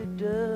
to do.